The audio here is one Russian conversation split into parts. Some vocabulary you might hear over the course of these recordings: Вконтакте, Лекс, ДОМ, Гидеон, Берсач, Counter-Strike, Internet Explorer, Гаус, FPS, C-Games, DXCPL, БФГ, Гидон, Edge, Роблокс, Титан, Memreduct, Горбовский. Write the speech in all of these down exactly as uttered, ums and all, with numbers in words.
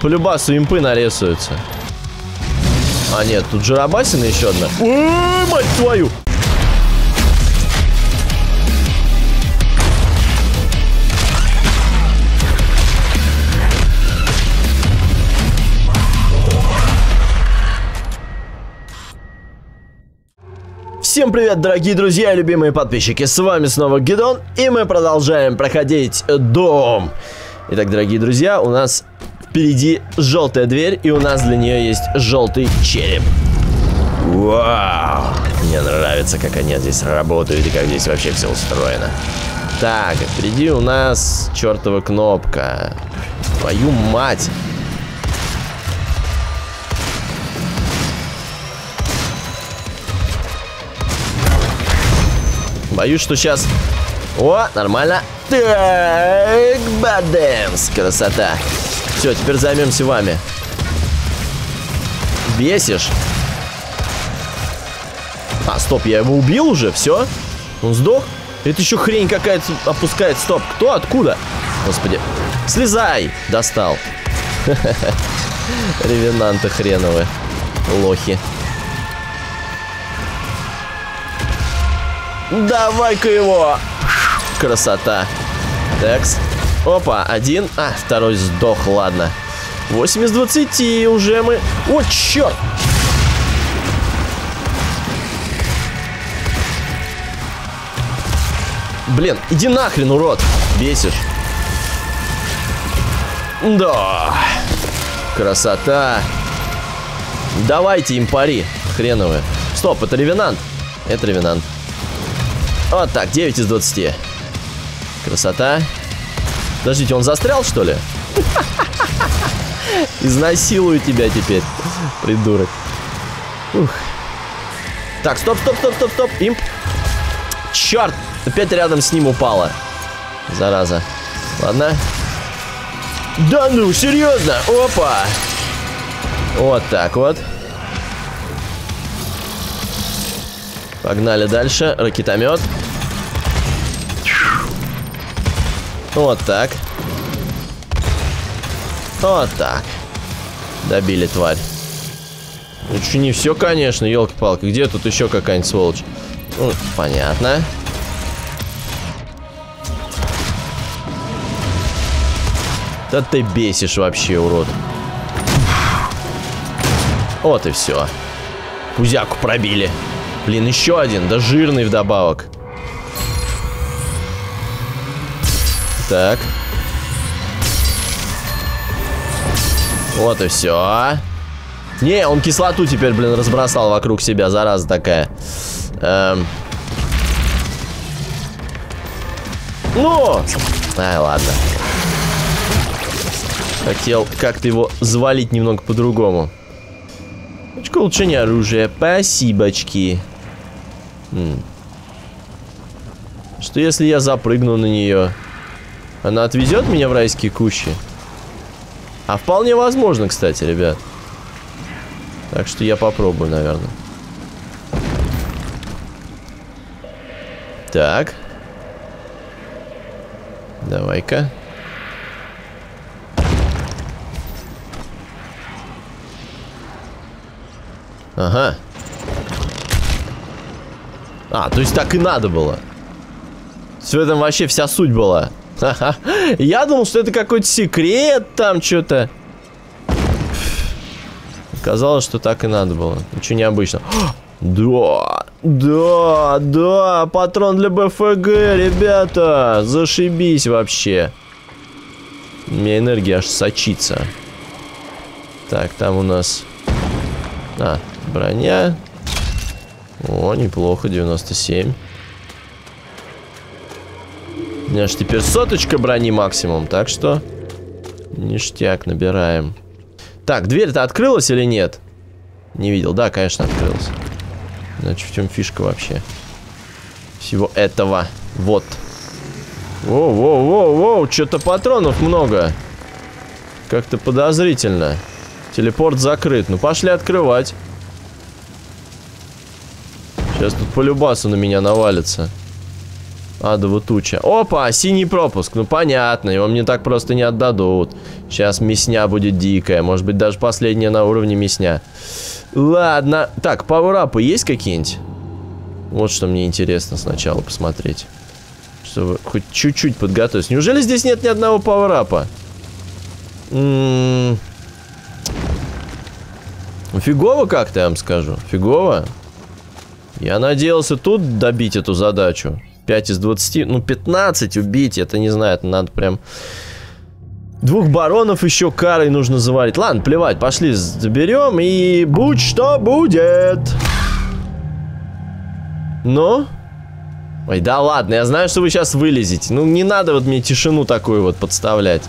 По любасу импы нарисуются. А нет, тут жиробасина еще одна. Ой, мать твою! Всем привет, дорогие друзья и любимые подписчики, с вами снова Гидон, и мы продолжаем проходить дом. Итак, дорогие друзья, у нас впереди желтая дверь, и у нас для нее есть желтый череп. Вау! Мне нравится, как они здесь работают и как здесь вообще все устроено. Так, впереди у нас чертова кнопка. Твою мать! Боюсь, что сейчас... О, нормально. Так, бадэмс, красота. Все, теперь займемся вами. Бесишь? А, стоп, я его убил уже, все? Он сдох? Это еще хрень какая-то опускает. Стоп, кто, откуда? Господи. Слезай! Достал. Ревенанты хреновы. Лохи. Давай-ка его. Красота. Текс. Опа, один. А, второй сдох, ладно. восемь из двадцати уже мы... О, черт! Блин, иди нахрен, урод. Бесишь. Да. Красота. Давайте им пари. Хреновые. Стоп, это ревенант. Это ревенант. Вот так, девять из двадцати. Красота. Подождите, он застрял, что ли? Изнасилую тебя теперь, придурок. Ух. Так, стоп, стоп, стоп, стоп, стоп. Имп. Черт, опять рядом с ним упала. Зараза. Ладно. Да ну, серьезно. Опа. Вот так вот. Погнали дальше. Ракетомет. Вот так. Вот так. Добили, тварь. Ну, чуть не все, конечно, елки-палки. Где тут еще какая-нибудь сволочь? Ну, понятно. Да ты бесишь вообще, урод. Вот и все. Пузяку пробили. Блин, еще один, да жирный вдобавок. Так. Вот и все. Не, он кислоту теперь, блин, разбросал вокруг себя, зараза такая. Эм. Ну! Ай, ладно. Хотел как-то его завалить немного по-другому. Очко улучшения оружия, спасибочки. Что если я запрыгну на нее? Она отвезет меня в райские кущи? А вполне возможно, кстати, ребят. Так что я попробую, наверное. Так. Давай-ка. Ага. А, то есть так и надо было. В этом вообще вся суть была. Ха-ха. Я думал, что это какой-то секрет там что-то. Казалось, что так и надо было. Ничего необычного. Да, да, да. Патрон для БФГ, ребята. Зашибись вообще. У меня энергия аж сочится. Так, там у нас... А, броня. О, неплохо, девяносто семь. У меня же теперь соточка брони максимум, так что ништяк набираем. Так, дверь-то открылась или нет? Не видел, да, конечно, открылась. Значит, в чем фишка вообще? Всего этого. Вот. Воу-воу-воу-воу, что-то патронов много. Как-то подозрительно. Телепорт закрыт. Ну, пошли открывать. Сейчас тут полюбасу на меня навалится. Адова туча. Опа, синий пропуск. Ну, понятно, его мне так просто не отдадут. Сейчас мясня будет дикая. Может быть, даже последняя на уровне мясня. Ладно. Так, пауэрапы есть какие-нибудь? Вот что мне интересно сначала посмотреть. Чтобы хоть чуть-чуть подготовиться. Неужели здесь нет ни одного пауэрапа? М-м-м. Фигово как-то, я вам скажу. Фигово. Я надеялся тут добить эту задачу. пять из двадцати, ну пятнадцать убить, это не знаю, это надо прям... Двух баронов еще карой нужно завалить. Ладно, плевать, пошли заберем и будь что будет. Ну? Ой, да ладно, я знаю, что вы сейчас вылезете. Ну не надо вот мне тишину такую вот подставлять.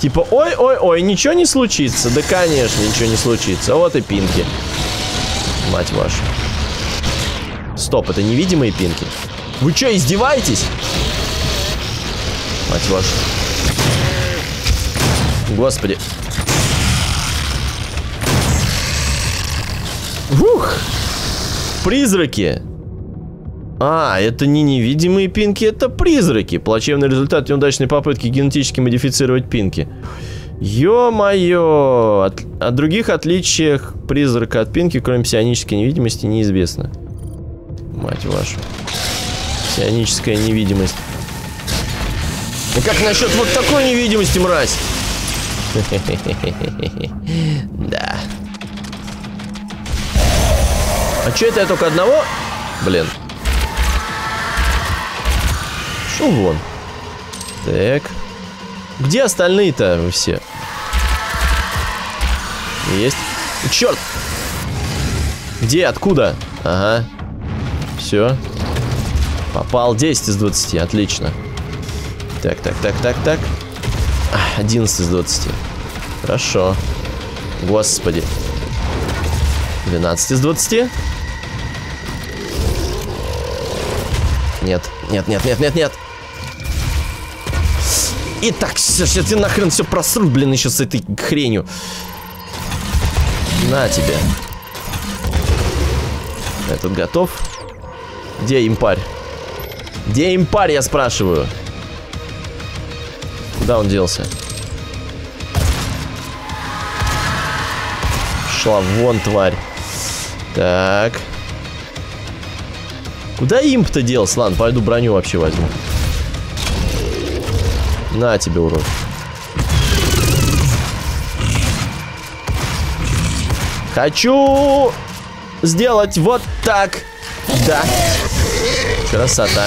Типа, ой-ой-ой, ничего не случится. Да, конечно, ничего не случится. Вот и пинки. Мать вашу. Стоп, это невидимые пинки? Вы что, издеваетесь? Мать вашу. Господи. Ух! Призраки. А, это не невидимые пинки, это призраки. Плачевный результат неудачной попытки генетически модифицировать пинки. Ё-моё! От, о других отличиях призрака от пинки, кроме псионической невидимости, неизвестно. Мать вашу. Псионическая невидимость. И как насчет вот такой невидимости, мразь? Да. А че это я только одного? Блин. Шел вон. Так. Где остальные-то вы все? Есть. Черт! Где? Откуда? Ага. Все. Попал. десять из двадцати. Отлично. Так, так, так, так, так. одиннадцать из двадцати. Хорошо. Господи. двенадцать из двадцати. Нет, нет, нет, нет, нет, нет. И так, сейчас я тебе нахрен все просру, блин, еще с этой хренью. На тебе. Этот готов. Где импарь? Где импарь, я спрашиваю? Куда он делся? Шла вон, тварь. Так. Куда имп-то делся? Ладно, пойду броню вообще возьму. На тебе, урод. Хочу сделать вот так. Да. Красота.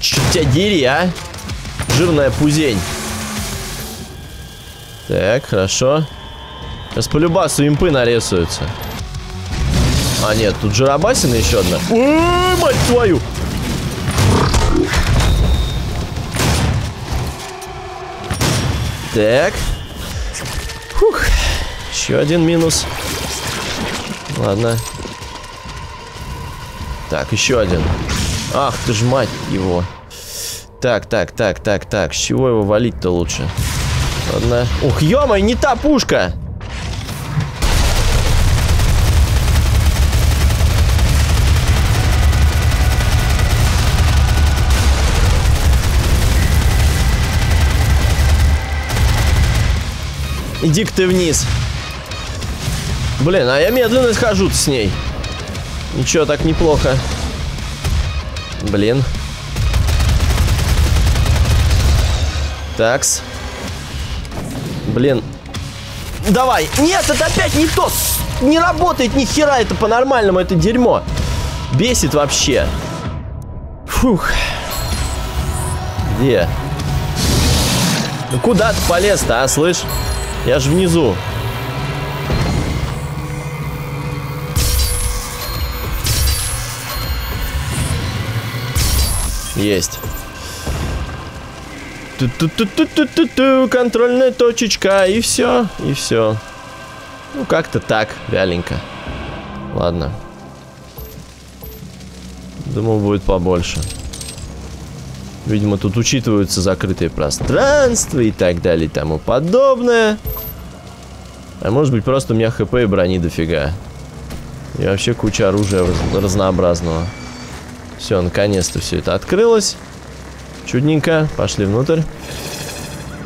Чуть тебя дери, а? Жирная пузень. Так, хорошо. Сейчас по любасу импы нарисуются. А, нет, тут жиробасина еще одна. Ой, мать твою! Так. Фух. Еще один минус. Ладно. Так, еще один. Ах, ты ж мать его. Так, так, так, так, так. С чего его валить-то лучше? Ладно. Ух, ё-моё, не та пушка! Иди-ка ты вниз. Блин, а я медленно схожу с ней. Ничего, так неплохо. Блин. Такс. Блин. Давай. Нет, это опять не то. Не работает ни хера. Это по-нормальному. Это дерьмо. Бесит вообще. Фух. Где? Ну куда ты полез-то, а, слышь? Я же внизу. Есть. Ту-ту-ту-ту-ту-ту-ту, контрольная точечка, и все, и все. Ну, как-то так, вяленько. Ладно. Думаю, будет побольше. Видимо, тут учитываются закрытые пространства и так далее и тому подобное. А может быть, просто у меня хп и брони дофига. И вообще куча оружия разнообразного. Все, наконец-то все это открылось. Чудненько. Пошли внутрь.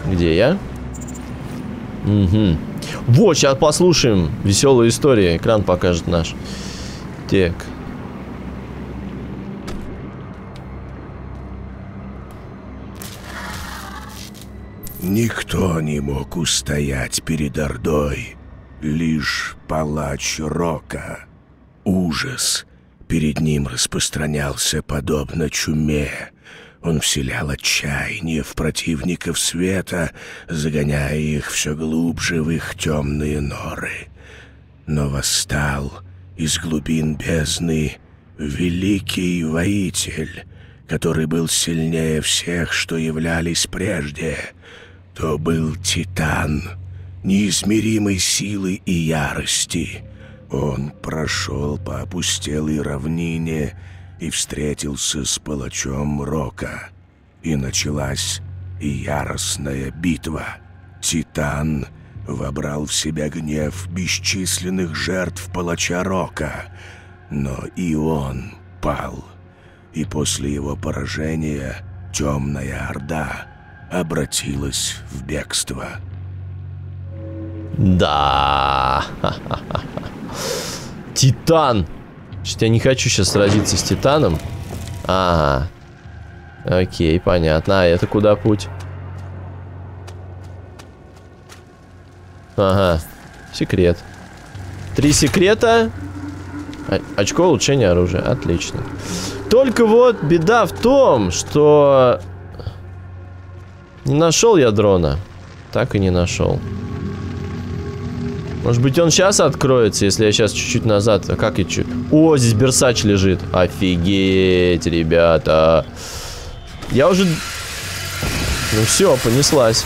Где я? Угу. Вот, сейчас послушаем веселую историю. Экран покажет наш. Так. Никто не мог устоять перед Ордой. Лишь палач Рока. Ужас перед ним распространялся подобно чуме. Он вселял отчаяние в противников света, загоняя их все глубже в их темные норы. Но восстал из глубин бездны великий воитель, который был сильнее всех, что являлись прежде. То был Титан, неизмеримой силы и ярости. Он прошел по опустелой равнине и встретился с палачом Рока. И началась яростная битва. Титан вобрал в себя гнев бесчисленных жертв палача Рока, но и он пал. И после его поражения темная орда обратилась в бегство. Да. Титан. Что-то я не хочу сейчас сразиться с Титаном. Ага. Окей, понятно. А это куда путь? Ага. Секрет. Три секрета. Очко улучшения оружия. Отлично. Только вот беда в том, что... Не нашел я дрона. Так и не нашел. Может быть, он сейчас откроется, если я сейчас чуть-чуть назад. А как я чуть... О, здесь Берсач лежит. Офигеть, ребята. Я уже... Ну все, понеслась.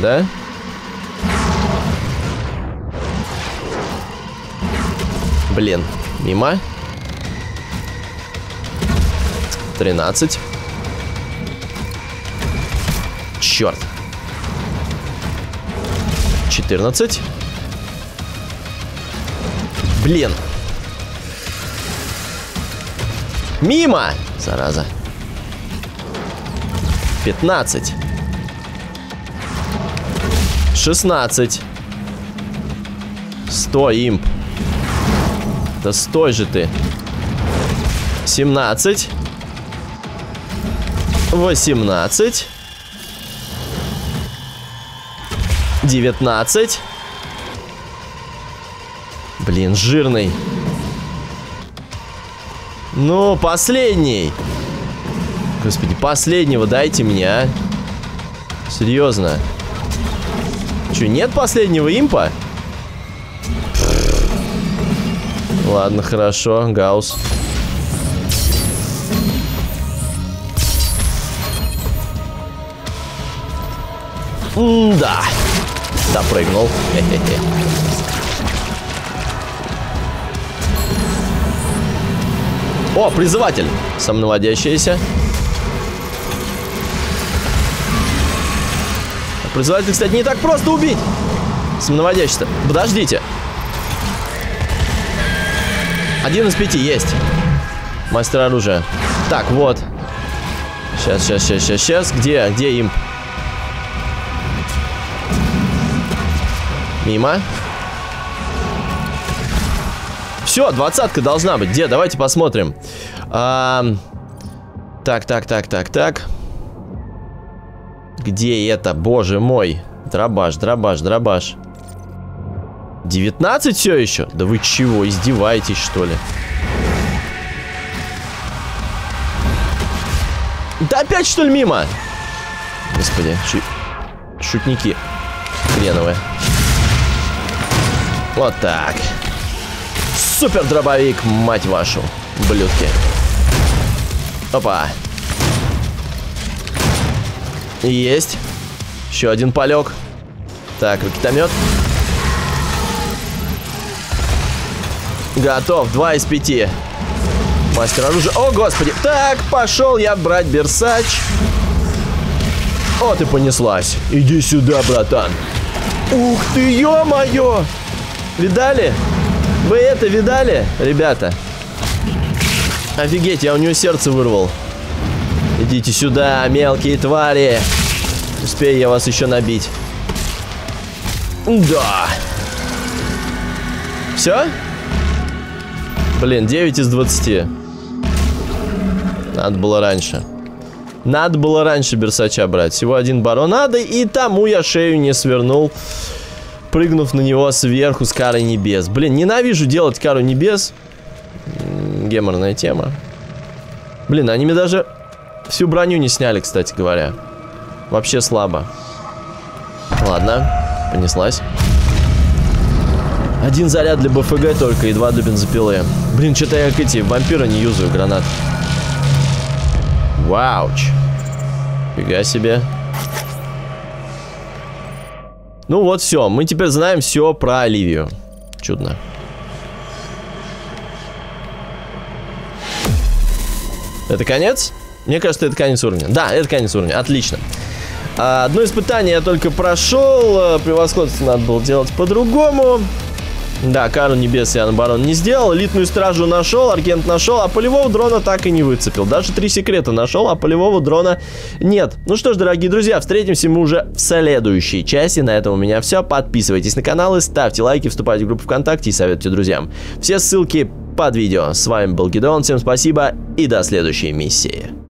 Да? Блин, мимо. тринадцать. Черт. четырнадцать. Блин. Мимо! Зараза. пятнадцать. шестнадцать. Стой, имп. Да стой же ты. семнадцать. восемнадцать. девятнадцать. Блин, жирный. Ну, последний. Господи, последнего дайте мне, а. Серьезно. Че, нет последнего импа? Ладно, хорошо, Гаус. М-да. Допрыгнул. Хе-хе-хе. О, призыватель. Самонаводящаяся. Призыватель, кстати, не так просто убить. Самонаводящаяся. Подождите. Один из пяти есть. Мастер оружия. Так, вот. Сейчас, сейчас, сейчас, сейчас, сейчас. Где, где им? Мимо. Все, двадцатка должна быть. Где? Давайте посмотрим. А, так, так, так, так, так. Где это? Боже мой. Дробаш, дробаш, дробаш. девятнадцать все еще? Да вы чего, издеваетесь, что ли? Да опять, что ли, мимо? Господи, шу... шутники хреновые. Вот так. Супер дробовик, мать вашу, блюдки. Опа. Есть. Еще один полег. Так, ракетомет. Готов, два из пяти. Мастер оружия. О, господи. Так, пошел я брать Берсач. О, ты понеслась. Иди сюда, братан. Ух ты, ё-моё! Видали? Вы это видали, ребята? Офигеть, я у нее сердце вырвал. Идите сюда, мелкие твари. Успею я вас еще набить. Да. Все? Блин, девять из двадцати. Надо было раньше. Надо было раньше Берсача брать. Всего один барон надо, и тому я шею не свернул, прыгнув на него сверху с карой небес. Блин, ненавижу делать кару небес. Геморная тема. Блин, они мне даже всю броню не сняли, кстати говоря. Вообще слабо. Ладно, понеслась. Один заряд для БФГ только и два для бензопилы. Блин, что-то я, как эти, вампиры не юзаю гранат. Вауч. Фига себе. Ну вот все, мы теперь знаем все про Оливию. Чудно. Это конец? Мне кажется, это конец уровня. Да, это конец уровня, отлично. Одно испытание я только прошел. Превосходство надо было делать по-другому. Да, кару небес я на барон не сделал. Элитную стражу нашел, аргент нашел, а полевого дрона так и не выцепил. Даже три секрета нашел, а полевого дрона нет. Ну что ж, дорогие друзья, встретимся мы уже в следующей части. На этом у меня все. Подписывайтесь на канал и ставьте лайки, вступайте в группу ВКонтакте и советуйте друзьям. Все ссылки под видео. С вами был Гидеон, всем спасибо и до следующей миссии.